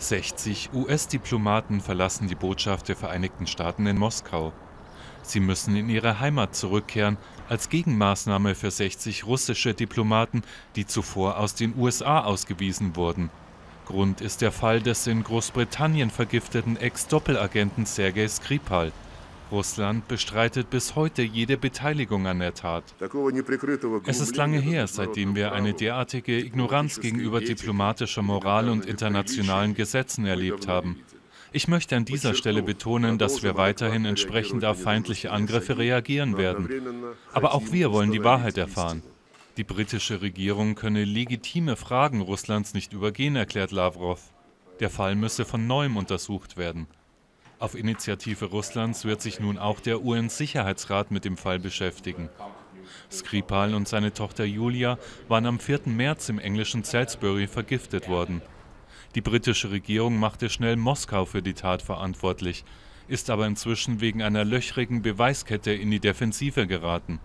60 US-Diplomaten verlassen die Botschaft der Vereinigten Staaten in Moskau. Sie müssen in ihre Heimat zurückkehren, als Gegenmaßnahme für 60 russische Diplomaten, die zuvor aus den USA ausgewiesen wurden. Grund ist der Fall des in Großbritannien vergifteten Ex-Doppelagenten Sergej Skripal. Russland bestreitet bis heute jede Beteiligung an der Tat. Es ist lange her, seitdem wir eine derartige Ignoranz gegenüber diplomatischer Moral und internationalen Gesetzen erlebt haben. Ich möchte an dieser Stelle betonen, dass wir weiterhin entsprechend auf feindliche Angriffe reagieren werden. Aber auch wir wollen die Wahrheit erfahren. Die britische Regierung könne legitime Fragen Russlands nicht übergehen, erklärt Lawrow. Der Fall müsse von neuem untersucht werden. Auf Initiative Russlands wird sich nun auch der UN-Sicherheitsrat mit dem Fall beschäftigen. Skripal und seine Tochter Julia waren am 4. März im englischen Salisbury vergiftet worden. Die britische Regierung machte schnell Moskau für die Tat verantwortlich, ist aber inzwischen wegen einer löchrigen Beweiskette in die Defensive geraten.